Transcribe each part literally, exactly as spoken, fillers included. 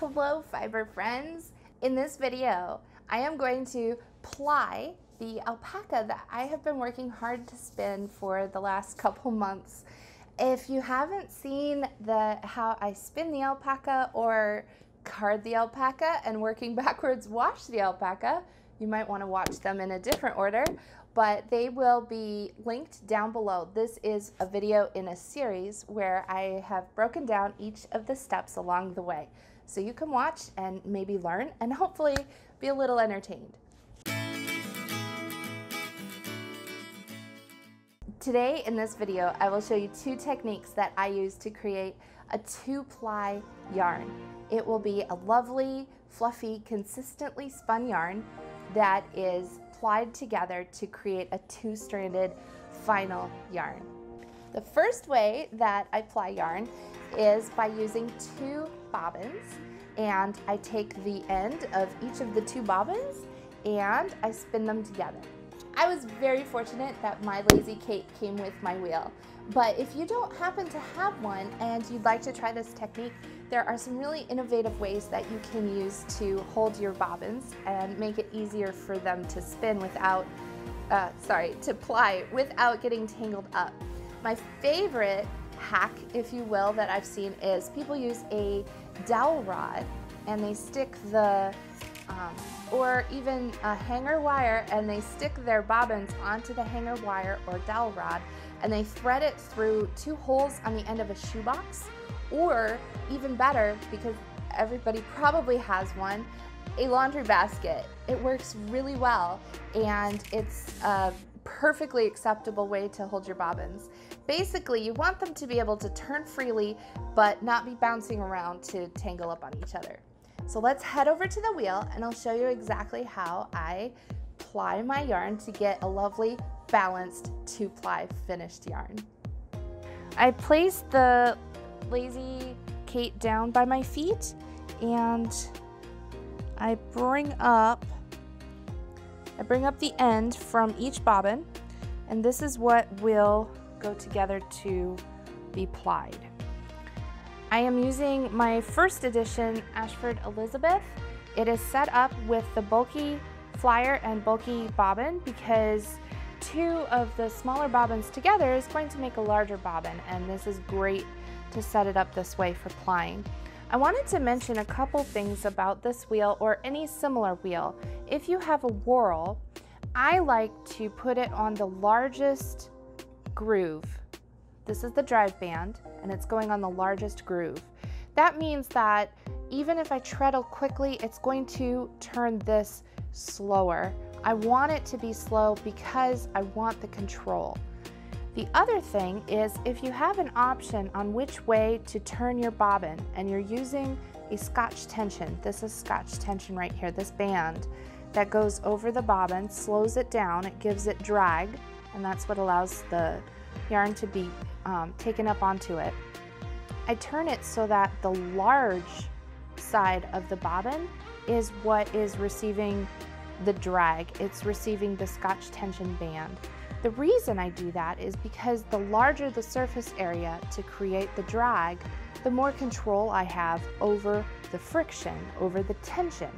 Hello fiber friends! In this video, I am going to ply the alpaca that I have been working hard to spin for the last couple months. If you haven't seen the how I spin the alpaca or card the alpaca and working backwards wash the alpaca, you might want to watch them in a different order, but they will be linked down below. This is a video in a series where I have broken down each of the steps along the way. So you can watch and maybe learn and hopefully be a little entertained. Today in this video, I will show you two techniques that I use to create a two-ply yarn. It will be a lovely, fluffy, consistently spun yarn that is plied together to create a two-stranded final yarn. The first way that I ply yarn is by using two bobbins, and I take the end of each of the two bobbins and I spin them together. I was very fortunate that my Lazy Kate came with my wheel, but if you don't happen to have one and you'd like to try this technique, there are some really innovative ways that you can use to hold your bobbins and make it easier for them to spin without, uh, sorry, to ply without getting tangled up. My favorite hack, if you will, that I've seen is people use a dowel rod and they stick the, um, or even a hanger wire, and they stick their bobbins onto the hanger wire or dowel rod and they thread it through two holes on the end of a shoebox, or even better, because everybody probably has one, a laundry basket. It works really well and it's a perfectly acceptable way to hold your bobbins. Basically, you want them to be able to turn freely but not be bouncing around to tangle up on each other. So let's head over to the wheel and I'll show you exactly how I ply my yarn to get a lovely, balanced, two-ply finished yarn. I placed the Lazy Kate down by my feet and I bring up I bring up the end from each bobbin, and this is what will go together to be plied. I am using my first edition Ashford Elizabeth. It is set up with the bulky flyer and bulky bobbin because two of the smaller bobbins together is going to make a larger bobbin, and this is great to set it up this way for plying. I wanted to mention a couple things about this wheel or any similar wheel. If you have a whorl, I like to put it on the largest groove. This is the drive band and it's going on the largest groove. That means that even if I treadle quickly, it's going to turn this slower. I want it to be slow because I want the control. The other thing is, if you have an option on which way to turn your bobbin and you're using a Scotch tension, this is Scotch tension right here, this band that goes over the bobbin, slows it down, it gives it drag, and that's what allows the yarn to be um, taken up onto it. I turn it so that the large side of the bobbin is what is receiving the drag, it's receiving the Scotch tension band. The reason I do that is because the larger the surface area to create the drag, the more control I have over the friction, over the tension.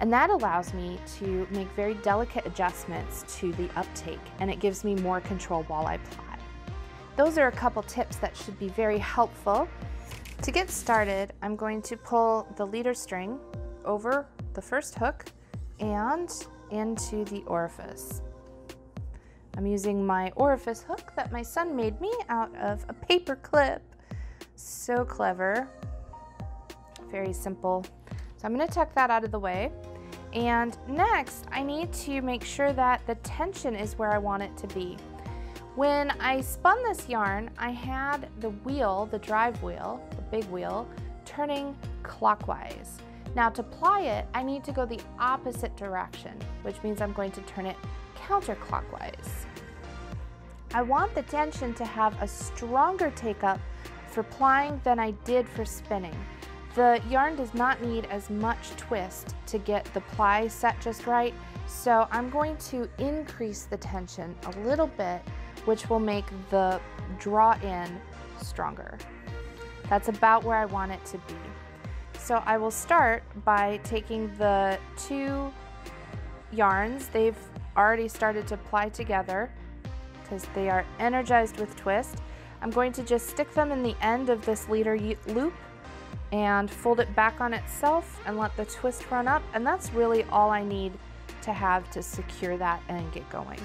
And that allows me to make very delicate adjustments to the uptake, and it gives me more control while I ply. Those are a couple tips that should be very helpful. To get started, I'm going to pull the leader string over the first hook and into the orifice. I'm using my orifice hook that my son made me out of a paper clip. So clever, very simple. So I'm gonna tuck that out of the way. And next, I need to make sure that the tension is where I want it to be. When I spun this yarn, I had the wheel, the drive wheel, the big wheel, turning clockwise. Now to ply it, I need to go the opposite direction, which means I'm going to turn it counterclockwise. I want the tension to have a stronger take up for plying than I did for spinning. The yarn does not need as much twist to get the ply set just right, so I'm going to increase the tension a little bit, which will make the draw in stronger. That's about where I want it to be. So I will start by taking the two yarns. They've already started to ply together because they are energized with twist. I'm going to just stick them in the end of this leader loop and fold it back on itself and let the twist run up, and that's really all I need to have to secure that and get going.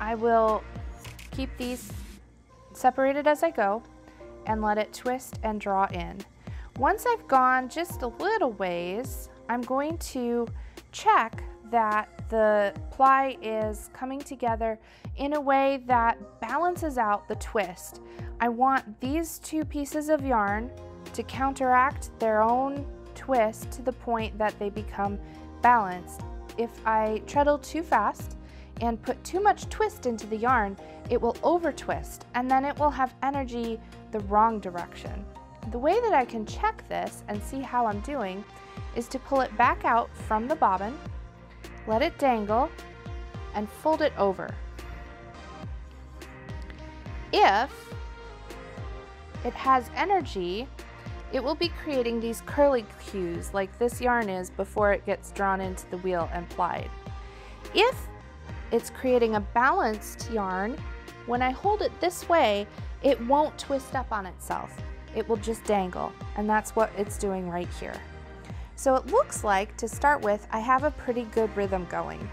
I will keep these separated as I go and let it twist and draw in. Once I've gone just a little ways, I'm going to check that the ply is coming together in a way that balances out the twist. I want these two pieces of yarn to counteract their own twist to the point that they become balanced. If I treadle too fast and put too much twist into the yarn, it will over twist and then it will have energy the wrong direction. The way that I can check this and see how I'm doing is to pull it back out from the bobbin, let it dangle, and fold it over. If it has energy, it will be creating these curly cues like this yarn is before it gets drawn into the wheel and plied. If it's creating a balanced yarn, when I hold it this way, it won't twist up on itself. It will just dangle, and that's what it's doing right here. So it looks like, to start with, I have a pretty good rhythm going.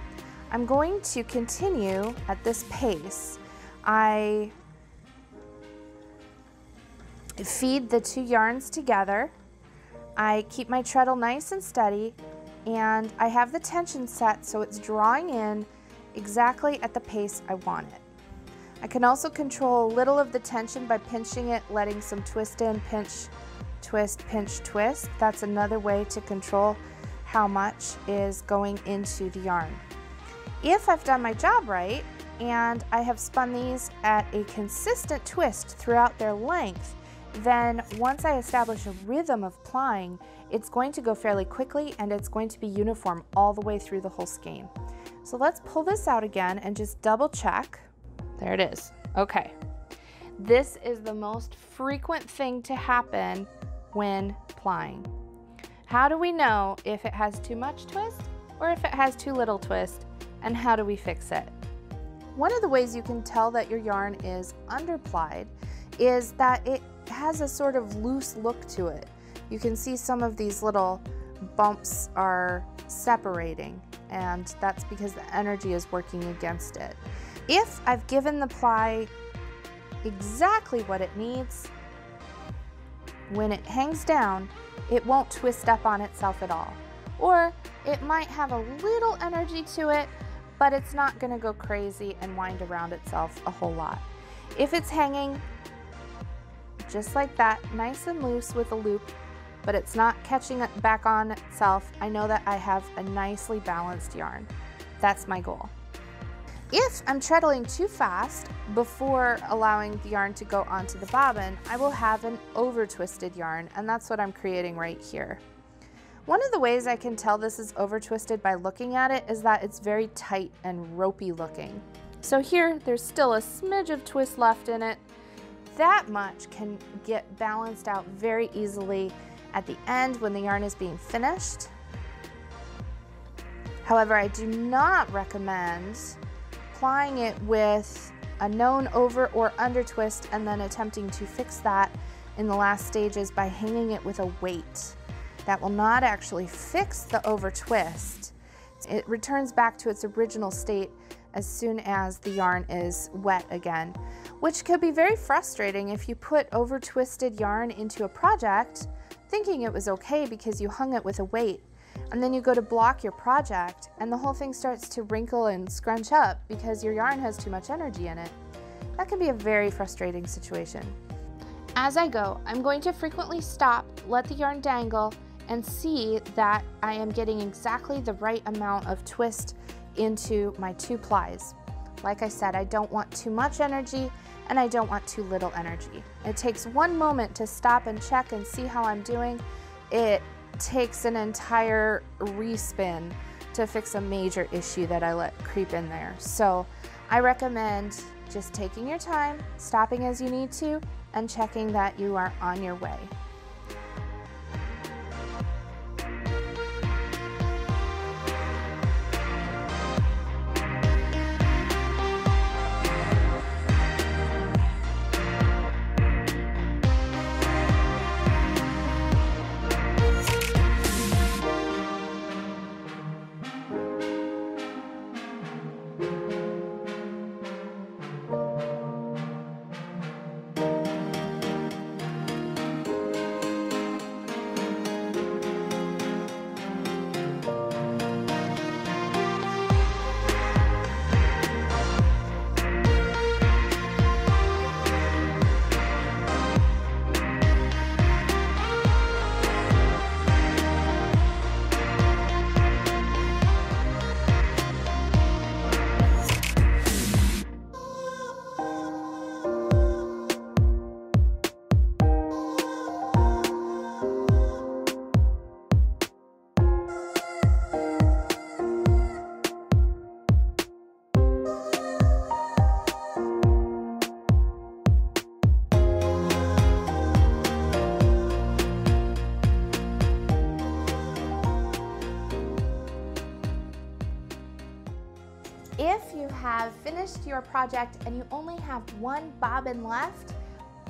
I'm going to continue at this pace. I feed the two yarns together, I keep my treadle nice and steady, and I have the tension set so it's drawing in exactly at the pace I want it. I can also control a little of the tension by pinching it, letting some twist in, pinch, twist, pinch, twist. That's another way to control how much is going into the yarn. If I've done my job right and I have spun these at a consistent twist throughout their length, then once I establish a rhythm of plying, it's going to go fairly quickly and it's going to be uniform all the way through the whole skein. So let's pull this out again and just double check. There it is. Okay. This is the most frequent thing to happen when plying. How do we know if it has too much twist or if it has too little twist, and how do we fix it? One of the ways you can tell that your yarn is underplied is that it has a sort of loose look to it. You can see some of these little bumps are separating, and that's because the energy is working against it. If I've given the ply exactly what it needs, when it hangs down, it won't twist up on itself at all. Or it might have a little energy to it, but it's not going to go crazy and wind around itself a whole lot. If it's hanging just like that, nice and loose with a loop, but it's not catching it back on itself, I know that I have a nicely balanced yarn. That's my goal. If I'm treadling too fast before allowing the yarn to go onto the bobbin, I will have an over-twisted yarn, and that's what I'm creating right here. One of the ways I can tell this is over-twisted by looking at it is that it's very tight and ropey looking. So here, there's still a smidge of twist left in it. That much can get balanced out very easily at the end when the yarn is being finished. However, I do not recommend applying it with a known over or under twist and then attempting to fix that in the last stages by hanging it with a weight. That will not actually fix the over twist. It returns back to its original state as soon as the yarn is wet again, which could be very frustrating if you put over twisted yarn into a project thinking it was okay because you hung it with a weight. And then you go to block your project and the whole thing starts to wrinkle and scrunch up because your yarn has too much energy in it. That can be a very frustrating situation. As I go, I'm going to frequently stop, let the yarn dangle, and see that I am getting exactly the right amount of twist into my two plies. Like I said, I don't want too much energy and I don't want too little energy. It takes one moment to stop and check and see how I'm doing. It takes an entire respin to fix a major issue that I let creep in there. So I recommend just taking your time, stopping as you need to, and checking that you are on your way. If you have finished your project and you only have one bobbin left,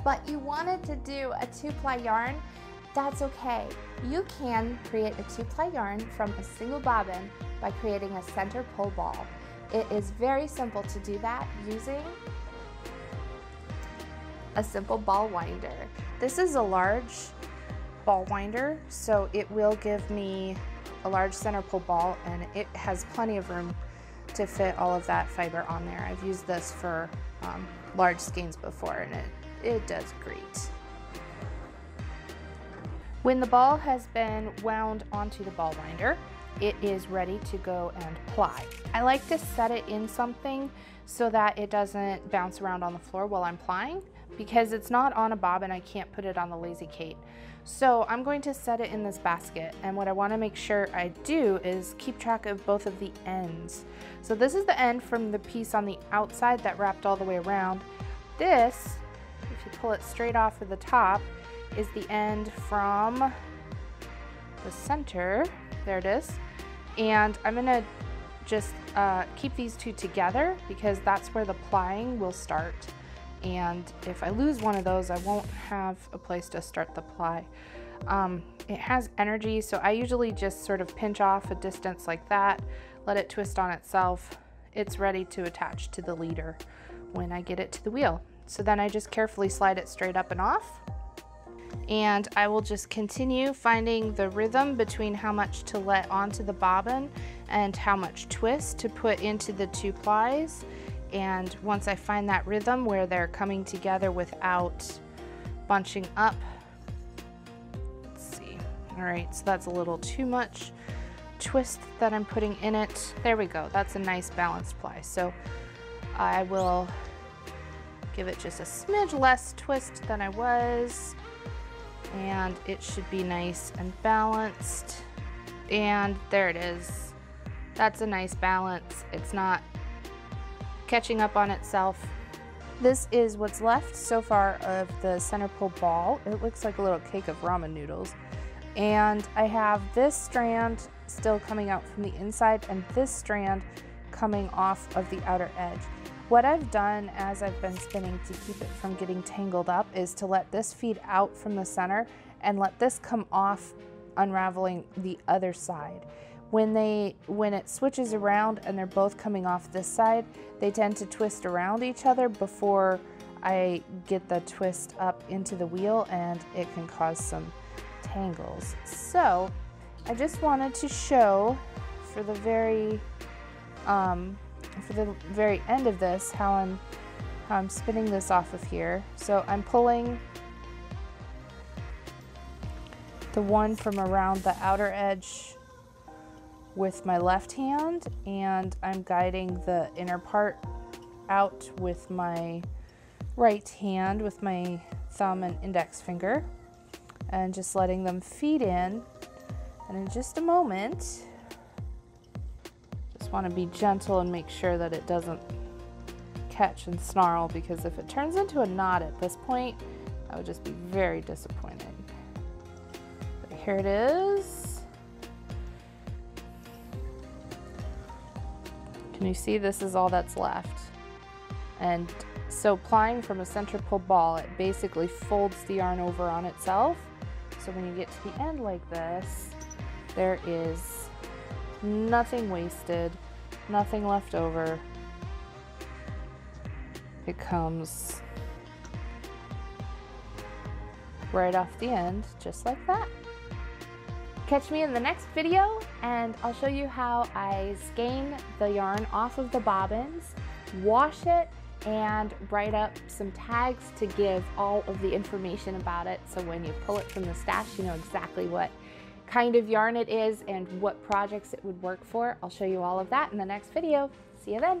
but you wanted to do a two-ply yarn, that's okay. You can create a two-ply yarn from a single bobbin by creating a center pull ball. It is very simple to do that using a simple ball winder. This is a large ball winder, so it will give me a large center pull ball, and it has plenty of room to fit all of that fiber on there. I've used this for um, large skeins before, and it, it does great. When the ball has been wound onto the ball winder, it is ready to go and ply. I like to set it in something so that it doesn't bounce around on the floor while I'm plying, because it's not on a bobbin, I can't put it on the Lazy Kate. So I'm going to set it in this basket, and what I want to make sure I do is keep track of both of the ends. So this is the end from the piece on the outside that wrapped all the way around. This, if you pull it straight off of the top, is the end from the center. There it is. And I'm going to just uh, keep these two together because that's where the plying will start. And if I lose one of those, I won't have a place to start the ply. Um, it has energy, so I usually just sort of pinch off a distance like that, let it twist on itself. It's ready to attach to the leader when I get it to the wheel. So then I just carefully slide it straight up and off. And I will just continue finding the rhythm between how much to let onto the bobbin and how much twist to put into the two plies. And once I find that rhythm where they're coming together without bunching up, let's see. All right, so that's a little too much twist that I'm putting in it. There we go, that's a nice balanced ply. So I will give it just a smidge less twist than I was, and it should be nice and balanced. And there it is. That's a nice balance. It's not catching up on itself. This is what's left so far of the center pull ball. It looks like a little cake of ramen noodles. And I have this strand still coming out from the inside and this strand coming off of the outer edge. What I've done as I've been spinning to keep it from getting tangled up is to let this feed out from the center and let this come off, unraveling the other side. When they, when it switches around and they're both coming off this side, they tend to twist around each other before I get the twist up into the wheel, and it can cause some tangles. So I just wanted to show for the very, um, for the very end of this how I'm, how I'm spinning this off of here. So I'm pulling the one from around the outer edge with my left hand, and I'm guiding the inner part out with my right hand with my thumb and index finger, and just letting them feed in. And in just a moment, just want to be gentle and make sure that it doesn't catch and snarl, because if it turns into a knot at this point, I would just be very disappointed. But here it is. Can you see this is all that's left? And so plying from a center pull ball, it basically folds the yarn over on itself. So when you get to the end like this, there is nothing wasted, nothing left over. It comes right off the end, just like that. Catch me in the next video, and I'll show you how I skein the yarn off of the bobbins, wash it, and write up some tags to give all of the information about it, so when you pull it from the stash, you know exactly what kind of yarn it is and what projects it would work for. I'll show you all of that in the next video. See you then.